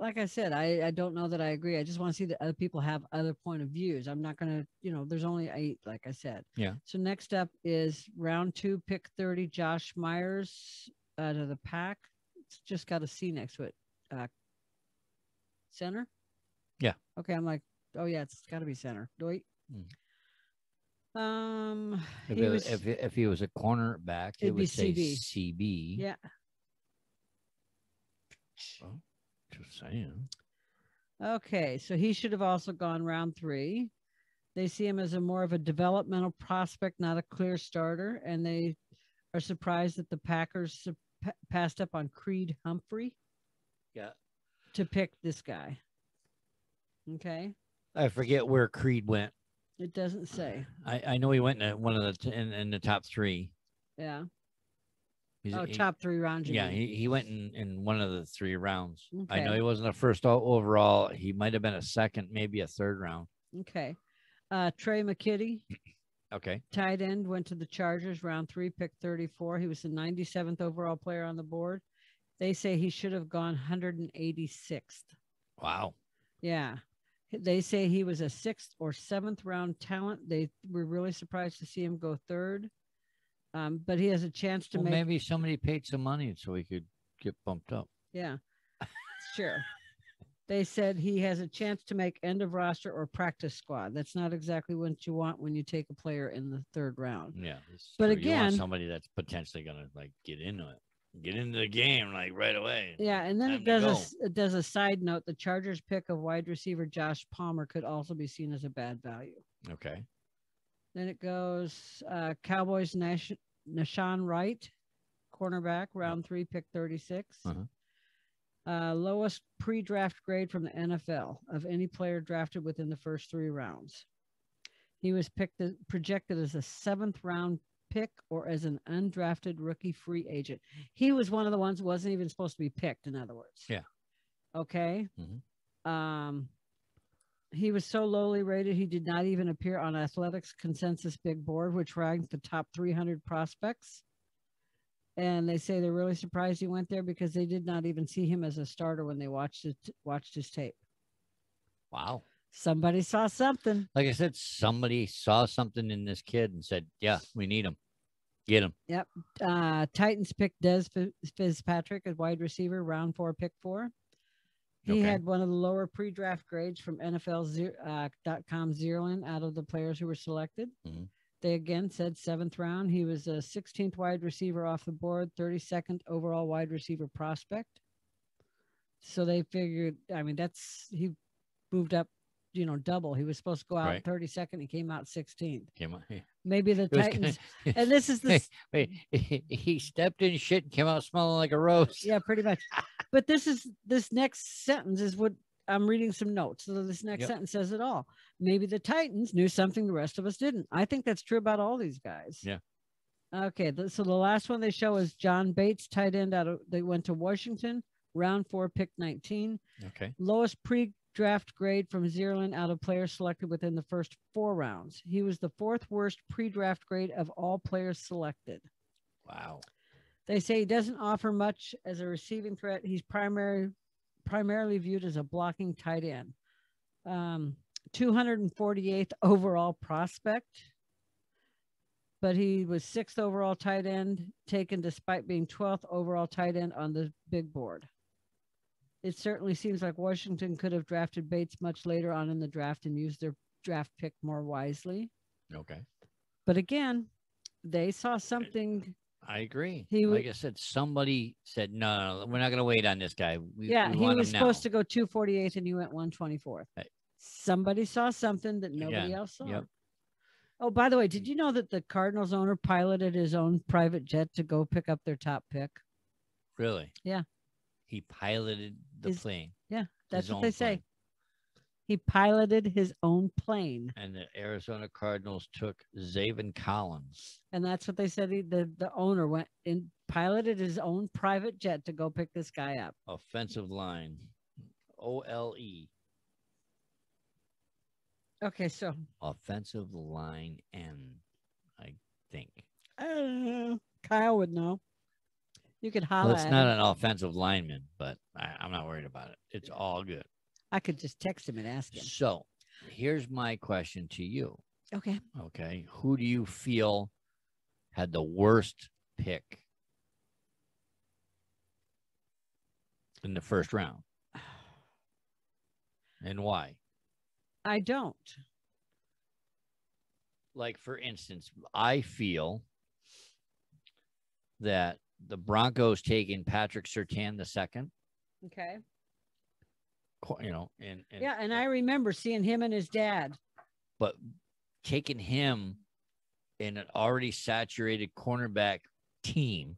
like I said, I don't know that I agree. I just want to see that other people have other point of views. I'm not going to, there's only 8, like I said. Yeah. So next up is round 2, pick 30, Josh Myers out of the pack. It's just got a C next to it. Center? Yeah. Okay. I'm like, oh yeah, it's got to be center. Doit. Mm. If he was a cornerback, it would say CB. CB. Yeah. Well, just saying. Okay, so he should have also gone round 3. They see him as more of a developmental prospect, not a clear starter, and they are surprised that the Packers passed up on Creed Humphrey. Yeah. To pick this guy. Okay. I forget where Creed went. It doesn't say. I know he went in one of the in the top 3. Yeah. Top 3 rounds. Yeah, he went in one of the 3 rounds. Okay. I know he wasn't a first overall. He might have been a second, maybe a third round. Okay. Trey McKitty. Okay. Tight end, went to the Chargers, round 3, pick 34. He was the 97th overall player on the board. They say he should have gone 186th. Wow. Yeah. They say he was a 6th or 7th round talent. They were really surprised to see him go 3rd. But he has a chance to maybe somebody paid some money so he could get bumped up. Yeah, sure. They said he has a chance to make end of roster or practice squad. That's not exactly what you want when you take a player in the 3rd round. Yeah. But again, you want somebody that's potentially going to get into it. Get into the game right away. Yeah, and then it does a side note. The Chargers pick of wide receiver Josh Palmer could also be seen as a bad value. Okay. Then it goes Cowboys, Nashawn Wright, cornerback, round 3, pick 36. Uh-huh. Lowest pre-draft grade from the NFL of any player drafted within the first 3 rounds. He was projected as a 7th round pick or as an undrafted rookie free agent. He was one of the ones who wasn't even supposed to be picked, in other words. Yeah. Okay. Mm-hmm. He was so lowly rated, he did not even appear on Athletics' consensus big board, which ranked the top 300 prospects. And they say they're really surprised he went there because they did not even see him as a starter when they watched his tape. Wow. Somebody saw something. Like I said, somebody saw something in this kid and said, yeah, we need him. Get him. Yep. Titans picked Des Fitzpatrick as wide receiver, round 4, pick 4. He had one of the lower pre-draft grades from NFL.com Zeerland out of the players who were selected. Mm-hmm. They again said 7th round. He was a 16th wide receiver off the board, 32nd overall wide receiver prospect. So they figured, he moved up, double. He was supposed to go out 32nd. He came out 16th. Yeah. Maybe the Titans. And this is the. He stepped in shit and came out smelling like a rose. Yeah, pretty much. But this next sentence is what I'm reading some notes. So this next sentence says it all. Maybe the Titans knew something the rest of us didn't. I think that's true about all these guys. Yeah. Okay. So the last one they show is John Bates, tight end they went to Washington, round 4, pick 19. Okay. Lowest pre-draft grade from Zeerland out of players selected within the first 4 rounds. He was the 4th worst pre-draft grade of all players selected. Wow. They say he doesn't offer much as a receiving threat. He's primarily viewed as a blocking tight end. 248th overall prospect, but he was 6th overall tight end taken despite being 12th overall tight end on the big board. It certainly seems like Washington could have drafted Bates much later on in the draft and used their draft pick more wisely. Okay. But again, they saw something I agree. Like I said, somebody said, no, we're not going to wait on this guy. We he was supposed to go 248th and you went 124th. Right. Somebody saw something that nobody else saw. Yep. Oh, by the way, did you know that the Cardinals owner piloted his own private jet to go pick up their top pick? Really? Yeah. He piloted the plane. Yeah, that's what they say. He piloted his own plane. And the Arizona Cardinals took Zaven Collins. And that's what they said. The owner went and piloted his own private jet to go pick this guy up. Offensive line. OLE. Okay, so. Offensive line N, I think. Kyle would know. You could holler at him. It's not an offensive lineman, but I'm not worried about it. It's all good. I could just text him and ask him. So here's my question to you. Okay. Okay. Who do you feel had the worst pick in the first round? And why? I don't. Like, for instance, I feel that the Broncos taking Patrick Surtain II. Okay. You know, and I remember seeing him and his dad, but taking him in an already saturated cornerback team,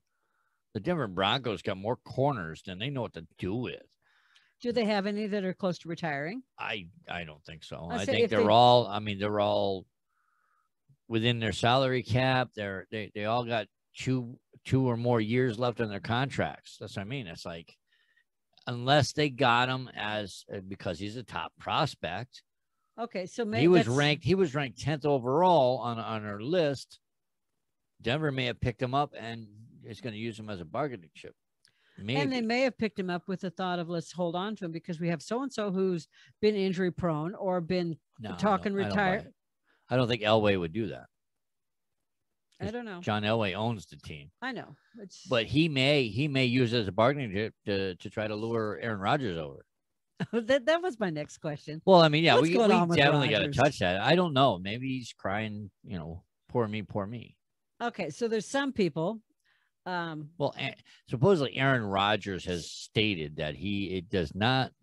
the Denver Broncos got more corners than they know what to do with. Do they have any that are close to retiring? I don't think so. I think they're all within their salary cap. They all got two or more years left on their contracts. That's what I mean. It's like, unless they got him because he's a top prospect. Okay, so maybe he was ranked 10th overall on our list. Denver may have picked him up and is going to use him as a bargaining chip. Maybe. And they may have picked him up with the thought of, let's hold on to him because we have so-and-so who's been injury prone or been talking retired. I don't think Elway would do that. I don't know. John Elway owns the team. I know. But he may use it as a bargaining chip to try to lure Aaron Rodgers over. that was my next question. Well, I mean, yeah, we definitely got to touch that. I don't know. Maybe he's crying, you know, poor me, poor me. Okay, so there's some people. Well, supposedly Aaron Rodgers has stated that he's not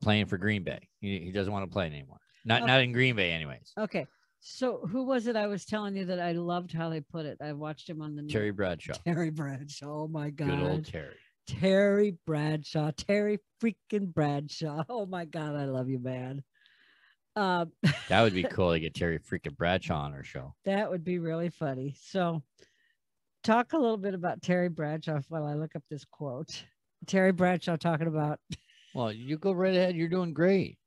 playing for Green Bay. He doesn't want to play anymore. Not in Green Bay, anyways. Okay. So who was it I was telling you that I loved how they put it? I watched him on the news. Terry Bradshaw. Terry Bradshaw. Oh, my God. Good old Terry. Terry Bradshaw. Terry freaking Bradshaw. Oh, my God. I love you, man. That would be cool to get Terry freaking Bradshaw on our show. That would be really funny. So talk a little bit about Terry Bradshaw while I look up this quote. Terry Bradshaw talking about. Well, you go right ahead. You're doing great.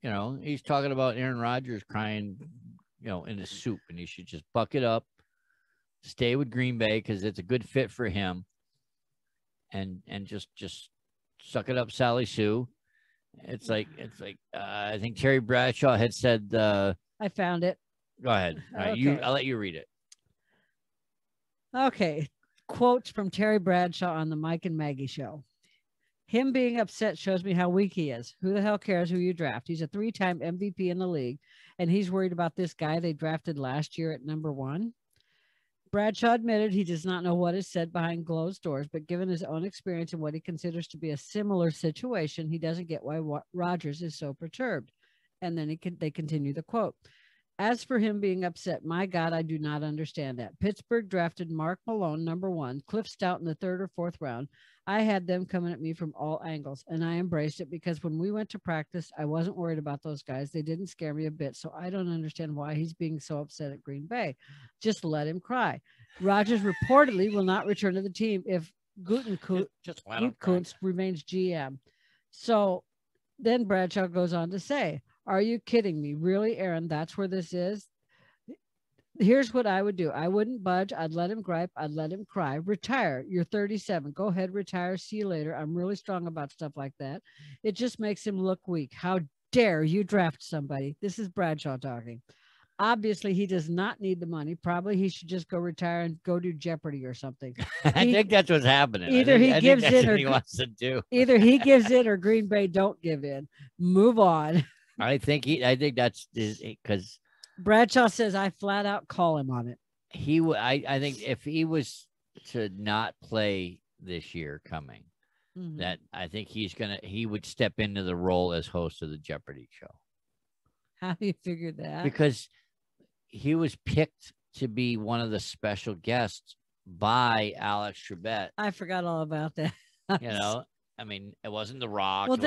You know, he's talking about Aaron Rodgers crying, you know, in the soup, and he should just buck it up, stay with Green Bay because it's a good fit for him, and just suck it up, Sally Sue. It's like I think Terry Bradshaw had said. I found it. Go ahead. All right, okay. I'll let you read it. Okay, quotes from Terry Bradshaw on the Mike and Maggie show. Him being upset shows me how weak he is. Who the hell cares who you draft? He's a three-time MVP in the league, and he's worried about this guy they drafted last year at #1. Bradshaw admitted he does not know what is said behind closed doors, but given his own experience and what he considers to be a similar situation, he doesn't get why Rodgers is so perturbed. And then they continue the quote. As for him being upset, my God, I do not understand that. Pittsburgh drafted Mark Malone, #1, Cliff Stout in the 3rd or 4th round. I had them coming at me from all angles, and I embraced it because when we went to practice, I wasn't worried about those guys. They didn't scare me a bit, so I don't understand why he's being so upset at Green Bay. Just let him cry. Rodgers reportedly will not return to the team if Gutekunst remains GM. So then Bradshaw goes on to say, are you kidding me? Really, Aaron, that's where this is? Here's what I would do. I wouldn't budge. I'd let him gripe. I'd let him cry. Retire. You're 37. Go ahead, retire. See you later. I'm really strong about stuff like that. It just makes him look weak. How dare you draft somebody? This is Bradshaw talking. Obviously, he does not need the money. Probably he should just go retire and go do Jeopardy or something. I think that's what's happening. Either he gives in or Green Bay don't give in. Move on. I think that's because Bradshaw says I flat out call him on it. I think if he was to not play this year coming. Mm-hmm. That I think he would step into the role as host of the Jeopardy show. How do you figure that? Because he was picked to be one of the special guests by Alex Trebek. I forgot all about that. You know, I mean, it wasn't The Rock. Well,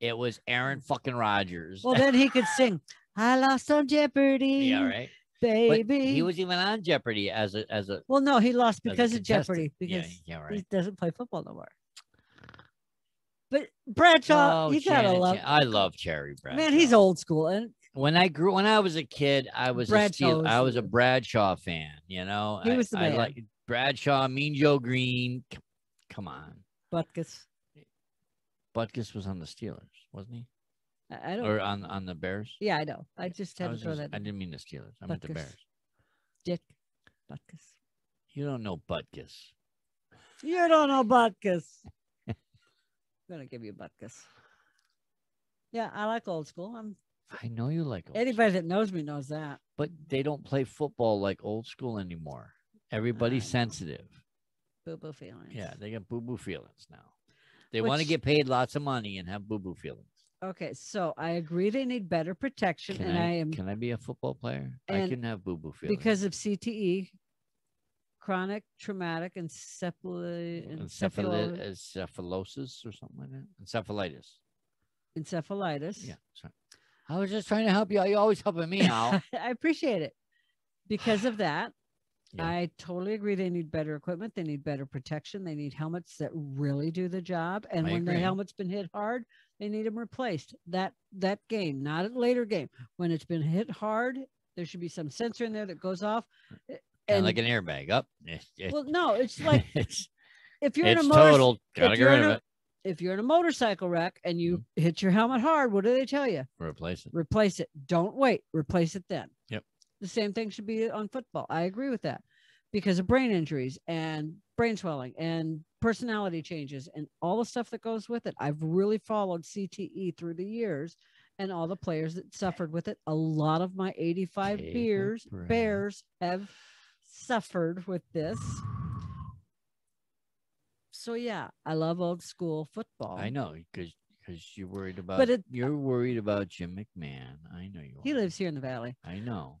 it was Aaron fucking Rodgers. Well, then he could sing, I lost on Jeopardy. Yeah, right. Baby. But he was even on Jeopardy as a. Well, no, he lost because of Jeopardy. Because right. He doesn't play football no more. But Bradshaw, you gotta love. I love Terry Bradshaw. Man, he's old school. And when I was a kid, I was a Bradshaw fan. You know, he was the man. I like Bradshaw, Mean Joe Green. Come on, Butkus. Butkus was on the Steelers, wasn't he? I don't. Or know. on the Bears. Yeah, I know. I just had to throw that. I didn't mean the Steelers. I meant the Bears. Dick Butkus. You don't know Butkus. You don't know Butkus. Gonna give you a Butkus. Yeah, I like old school. I know you like old anybody school. That knows me knows that. But they don't play football like old school anymore. Everybody's sensitive. Boo-boo feelings. Yeah, they got boo-boo feelings now. They want to get paid lots of money and have boo-boo feelings. Okay, so I agree they need better protection. Can I be a football player? I can have boo-boo feelings. Because of CTE. Chronic traumatic encephalosis or something like that. Encephalitis. Yeah. Sorry. I was just trying to help you. You're always helping me out. I appreciate it. Because of that, yeah. I totally agree. They need better equipment. They need better protection. They need helmets that really do the job. And when the helmet's been hit hard, they need them replaced. That game, not a later game. When it's been hit hard, there should be some sensor in there that goes off. And like an airbag up. Well, no, it's like if you're in a motorcycle wreck and you hit your helmet hard, what do they tell you? Replace it. Replace it. Don't wait. Replace it then. Yep. The same thing should be on football. I agree with that because of brain injuries and brain swelling and personality changes and all the stuff that goes with it. I've really followed CTE through the years and all the players that suffered with it. A lot of my 85 Bears have suffered with this. So yeah, I love old school football. I know because you're worried about you're worried about Jim McMahon. I know you are. He lives here in the valley. I know.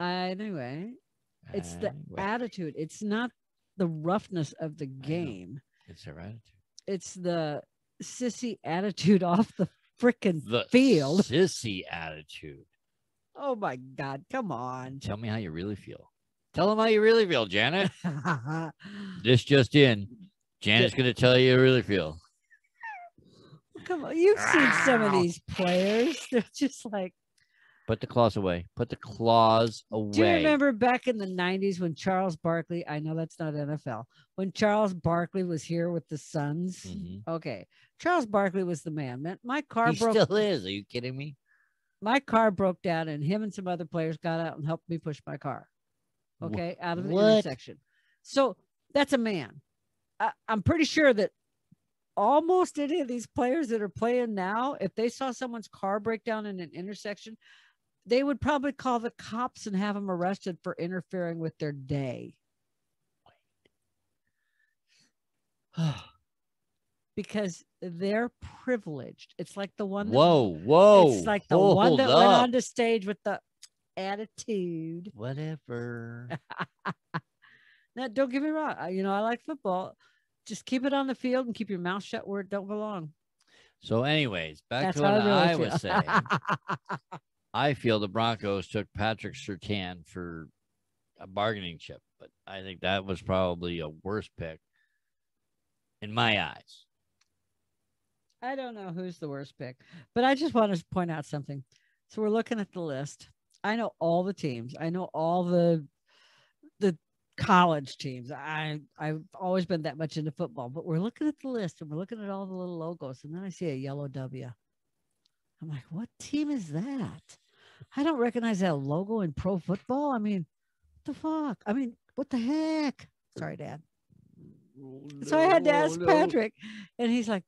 Anyway, it's the attitude. It's not the roughness of the game. It's their attitude. It's the sissy attitude off the freaking field. Sissy attitude. Oh my God! Come on. Tell me how you really feel. Tell them how you really feel, Janet. This just in. Janet's going to tell you how you really feel. Well, come on. You've seen some of these players. They're just like. Put the claws away. Put the claws away. Do you remember back in the 90s when Charles Barkley, I know that's not NFL, when Charles Barkley was here with the Suns? Mm-hmm. Okay. Charles Barkley was the man. Man, my car broke. He still is. Are you kidding me? My car broke down and him and some other players got out and helped me push my car. Okay, out of the intersection. So that's a man. I'm pretty sure that almost any of these players that are playing now, if they saw someone's car break down in an intersection, they would probably call the cops and have them arrested for interfering with their day. Because they're privileged. It's like the one. It's like the one that went on the stage with the attitude, whatever. Now, don't get me wrong, I like football. Just keep it on the field and keep your mouth shut where it don't belong. So anyways, that's to what I really was saying. I feel the Broncos took Patrick Surtain for a bargaining chip, but I think that was probably a worse pick in my eyes. I don't know who's the worst pick, but I just want to point out something. So we're looking at the list. I know all the teams. I know all the college teams. I've always been that much into football, but we're looking at the list and we're looking at all the little logos. And then I see a yellow W. I'm like, what team is that? I don't recognize that logo in pro football. I mean, what the fuck? I mean, what the heck? Sorry, Dad. So I had to ask Patrick and he's like,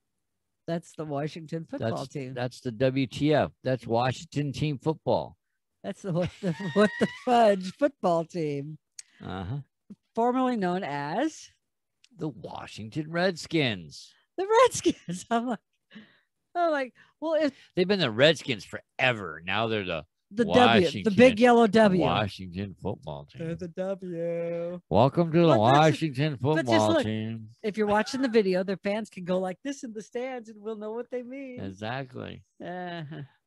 that's the Washington football team. That's the WTF. That's Washington team football. That's the what the fudge football team. formerly known as the Washington Redskins. The Redskins. I'm like, well, if they've been the Redskins forever. Now they're the W, the big yellow W. Washington football team. They're the W. Welcome to the Washington football team. If you're watching the video, their fans can go like this in the stands and we'll know what they mean. Exactly.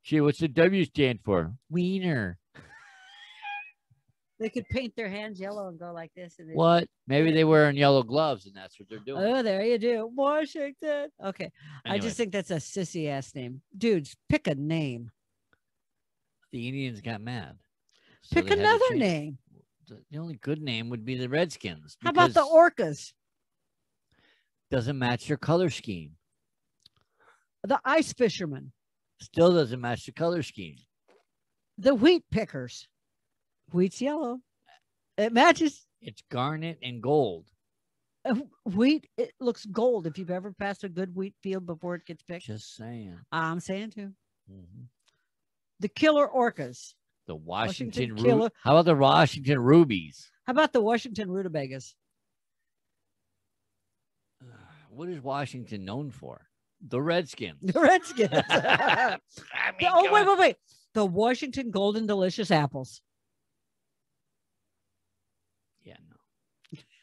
Gee, what's the W stand for? Wiener. They could paint their hands yellow and go like this. And what? Maybe they're wearing yellow gloves and that's what they're doing. Oh, there you do. Washington. Okay. Anyway. I just think that's a sissy ass name. Dudes, pick a name. The Indians got mad. So pick another name. The only good name would be the Redskins. How about the Orcas? Doesn't match their color scheme. The Ice Fishermen. Still doesn't match the color scheme. The Wheat Pickers. Wheat's yellow. It matches. It's garnet and gold. Wheat, it looks gold. If you've ever passed a good wheat field before it gets picked. Just saying. I'm saying too. Mm-hmm. The Killer Orcas. The Washington Killer. How about the Washington Rubies? How about the Washington Rutabagas? What is Washington known for? The Redskins. The Redskins. I mean, oh, wait. The Washington Golden Delicious Apples.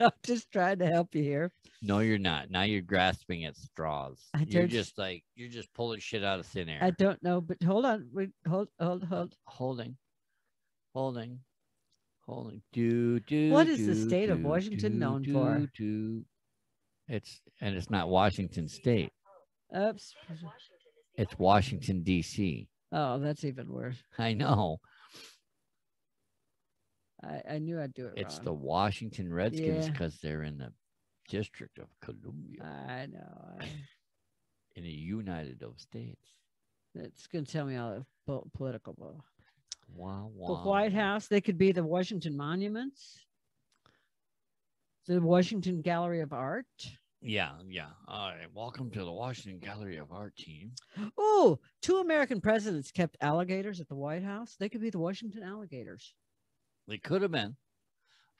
I'm just trying to help you here. No, you're not. Now you're grasping at straws. You're just pulling shit out of thin air. I don't know, but hold on. Holding. What is the state of Washington known for? It's not Washington State. Oops. It's Washington, D.C. Oh, that's even worse. I know. I knew I'd do it wrong. It's the Washington Redskins because they're in the District of Columbia. I know. In the United States. It's going to tell me all the political bull. Wow, wow. The White House, they could be the Washington Monuments. The Washington Gallery of Art. Yeah. All right. Welcome to the Washington Gallery of Art team. Oh, two American presidents kept alligators at the White House. They could be the Washington Alligators. They could have been.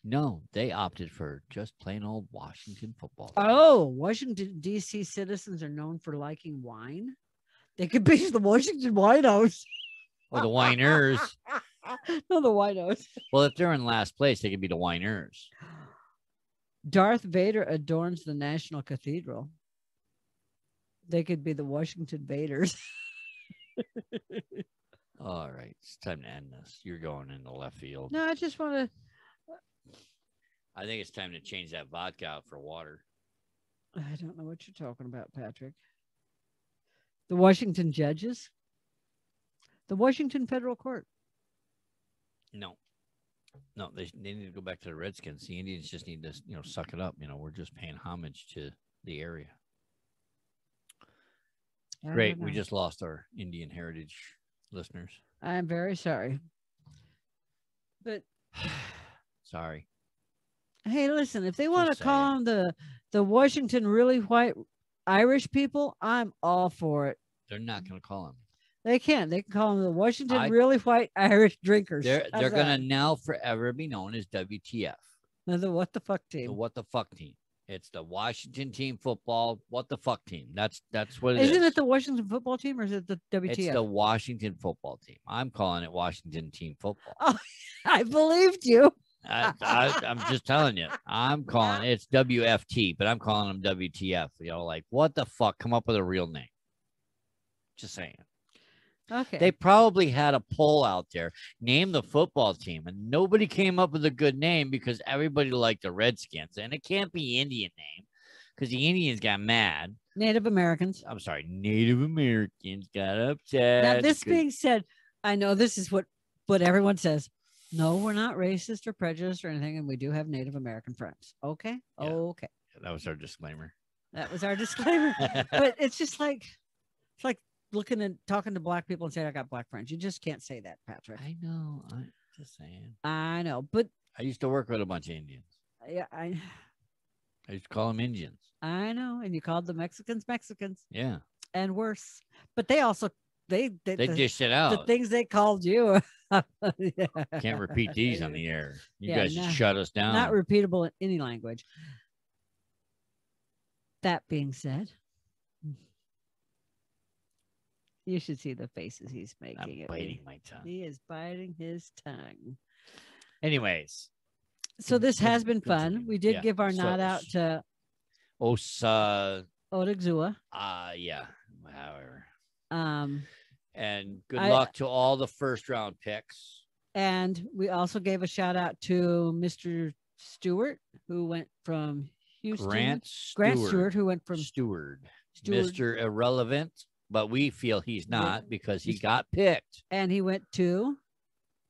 No, they opted for just plain old Washington football team. Oh, Washington, D.C. citizens are known for liking wine. They could be the Washington winos. Or the winers. No, the winos. Well, if they're in last place, they could be the winers. Darth Vader adorns the National Cathedral. They could be the Washington Vaders. All right, it's time to end this. You're going into left field. No, I just want to. I think it's time to change that vodka out for water. I don't know what you're talking about, Patrick. The Washington judges? The Washington Federal Court? No, they need to go back to the Redskins. The Indians just need to, suck it up. We're just paying homage to the area. Great, we just lost our Indian heritage. Listeners, I'm very sorry, but sorry. Hey, listen, if they want to call them the Washington really white Irish people, I'm all for it. They're not going to call them. They can. They can call them the Washington really white Irish drinkers. They're going to now forever be known as WTF. The what the fuck team. The what the fuck team. It's the Washington team football. What the fuck team? That's what it is. Isn't it the Washington football team or is it the WTF? It's the Washington football team. I'm calling it Washington team football. Oh, I believed you. I'm just telling you. I'm calling it's WFT, but I'm calling them WTF. Like what the fuck? Come up with a real name. Just saying. Okay. They probably had a poll out there. Name the football team. And nobody came up with a good name because everybody liked the Redskins. And it can't be Indian name because the Indians got mad. Native Americans got upset. Now, this being said, I know this is what everyone says. No, we're not racist or prejudiced or anything. And we do have Native American friends. Okay. Yeah. Okay. That was our disclaimer. But it's just like, looking and talking to black people and saying I got black friends. You just can't say that, Patrick. I know. I'm just saying. I know, but I used to work with a bunch of Indians. Yeah, I used to call them Indians. I know, and you called the Mexicans. Yeah, and worse. But they also they dished it out. The things they called you. Yeah. Can't repeat these on the air. You guys just shut us down. Not repeatable in any language. That being said, you should see the faces he's making. I'm biting my tongue. He is biting his tongue. Anyways. So this has been fun. We did give our nod out to Osa Odighizuwa. Yeah. However. And good luck to all the first round picks. And we also gave a shout out to Mr. Stewart, who went from Houston. Grant Stuard, who went from Stuard. Mr. Irrelevant, but we feel he's not because he got picked. And he went to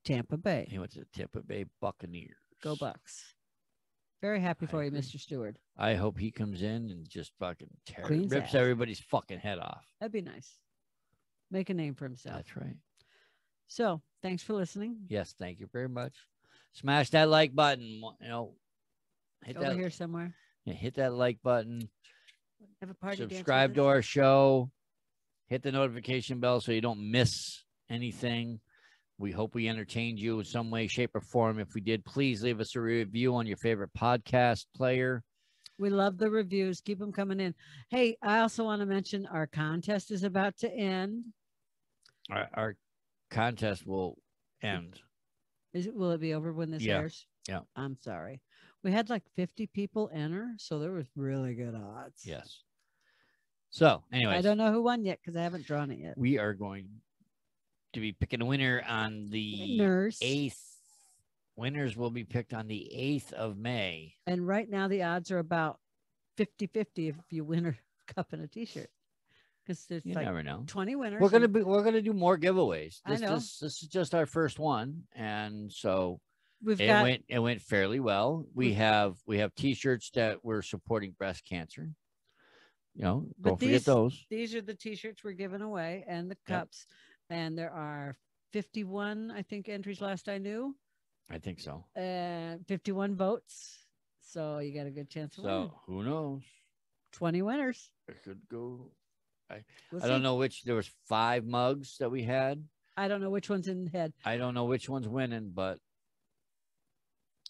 Tampa Bay. He went to the Tampa Bay Buccaneers. Go Bucks. Very happy for you, Mr. Stewart. I hope he comes in and just fucking rips everybody's fucking head off. That'd be nice. Make a name for himself. That's right. So thanks for listening. Yes, thank you very much. Smash that like button. You know, hit over that here somewhere. Yeah, hit that like button. Have a party. Subscribe to our show. Hit the notification bell so you don't miss anything. We hope we entertained you in some way, shape, or form. If we did, please leave us a review on your favorite podcast player. We love the reviews. Keep them coming in. Hey, I also want to mention our contest is about to end. Our contest will end. Will it be over when this airs? Yeah. I'm sorry. We had like 50 people enter, so there was really good odds. Yes. So, anyway, I don't know who won yet because I haven't drawn it yet. We are going to be picking a winner on the 8th. Winners will be picked on the 8th of May. And right now the odds are about 50-50 if you win a cup and a t-shirt. Because there's you never know. 20 winners. We're gonna do more giveaways. This, I know. This is just our first one. And so it went fairly well. We have t-shirts that we're supporting breast cancer. You know, don't forget those. These are the t-shirts we're giving away and the cups. Yep. And there are 51, I think, entries last I knew. I think so. 51 votes. So you got a good chance to win. So who knows? 20 winners. I could go. I don't know which. There was 5 mugs that we had. I don't know which one's in the head. I don't know which one's winning, but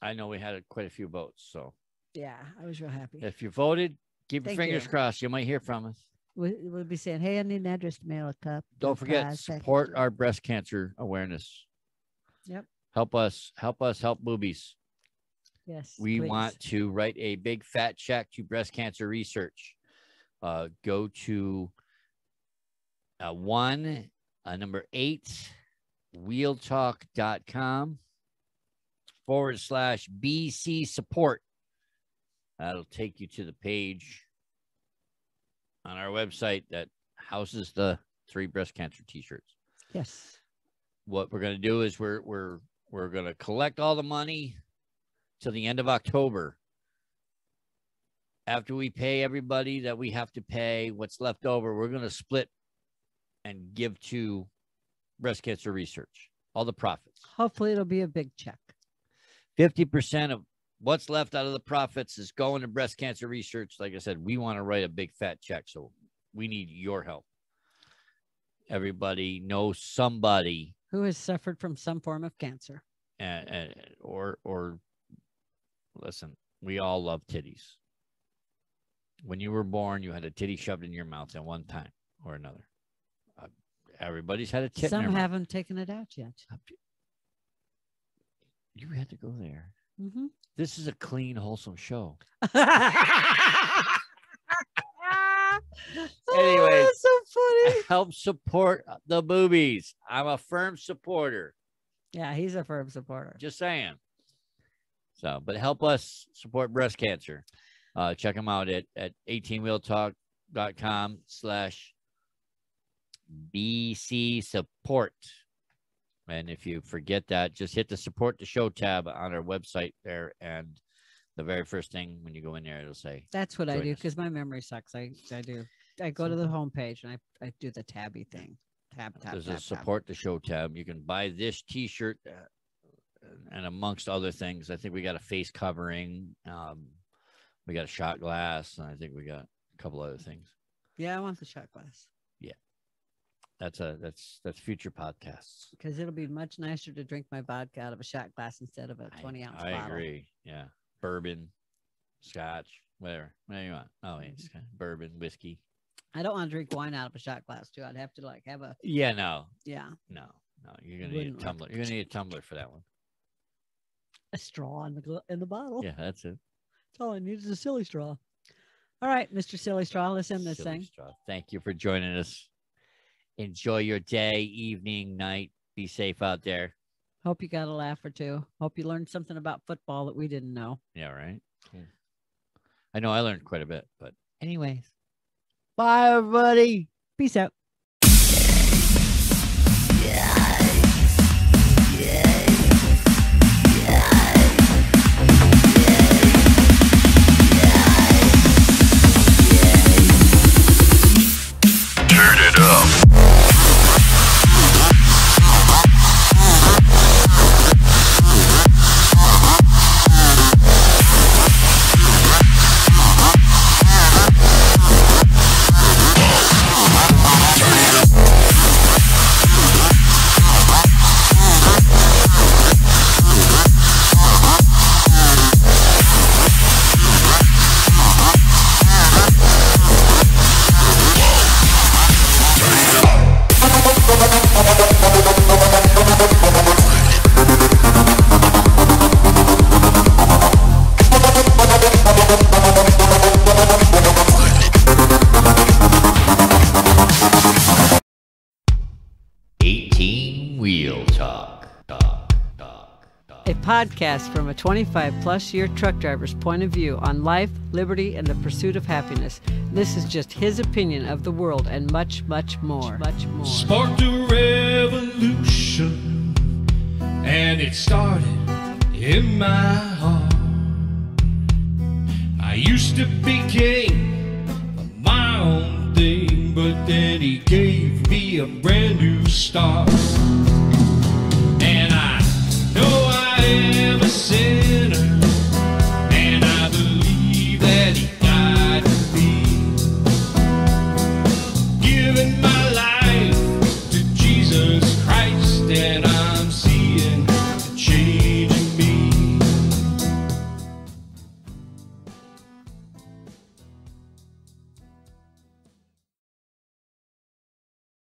I know we had quite a few votes. So yeah, I was real happy. If you voted, keep your fingers crossed. You might hear from us. We'll be saying, hey, I need an address to mail a cup. Don't forget, support our breast cancer awareness. Yep. Help us help boobies. Yes. We want to write a big fat check to breast cancer research. Go to 8 wheeltalk.com/BC support. That'll take you to the page on our website that houses the 3 breast cancer t-shirts. Yes. What we're going to do is we're going to collect all the money till the end of October. After we pay everybody that we have to pay, what's left over, we're going to split and give to breast cancer research, all the profits. Hopefully it'll be a big check. 50% of what's left out of the profits is going to breast cancer research. Like I said, we want to write a big fat check, so we need your help. Everybody knows somebody who has suffered from some form of cancer. Or listen, we all love titties. When you were born, you had a titty shoved in your mouth at one time or another. Everybody's had a titty. Some haven't taken it out yet. You had to go there. Mm-hmm. This is a clean, wholesome show. Anyway, so funny. Help support the boobies. I'm a firm supporter. Yeah, he's a firm supporter. Just saying. So, but help us support breast cancer. Check them out at 18wheeltalk.com/BC support. And if you forget that, just hit the support the show tab on our website there. And the very first thing when you go in there, it'll say. That's what I do because my memory sucks. I do. I go to the homepage and I do the tabby thing. There's a support the show tab. You can buy this t-shirt and amongst other things. I think we got a face covering. We got a shot glass. And I think we got a couple other things. Yeah, I want the shot glass. Yeah. That's future podcasts. Because it'll be much nicer to drink my vodka out of a shot glass instead of a 20-ounce bottle. I agree. Yeah. Bourbon, scotch, whatever. Whatever you want. Oh, it's bourbon, whiskey. I don't want to drink wine out of a shot glass too. I'd have to like have a No. You're gonna need a tumbler. You're gonna need a tumbler for that one. A straw in the bottle. Yeah, that's it. That's all I need is a silly straw. All right, Mr. Silly Straw, let's end this thing. Thank you for joining us. Enjoy your day, evening, night. Be safe out there. Hope you got a laugh or two. Hope you learned something about football that we didn't know. Yeah, right. Yeah. I know I learned quite a bit, but anyways. Bye, everybody. Peace out. Podcast from a 25-plus year truck driver's point of view on life, liberty, and the pursuit of happiness. This is just his opinion of the world and much, much more. Much more. Sparked a revolution, and it started in my heart. I used to be king of my own thing, but then he gave me a brand new start.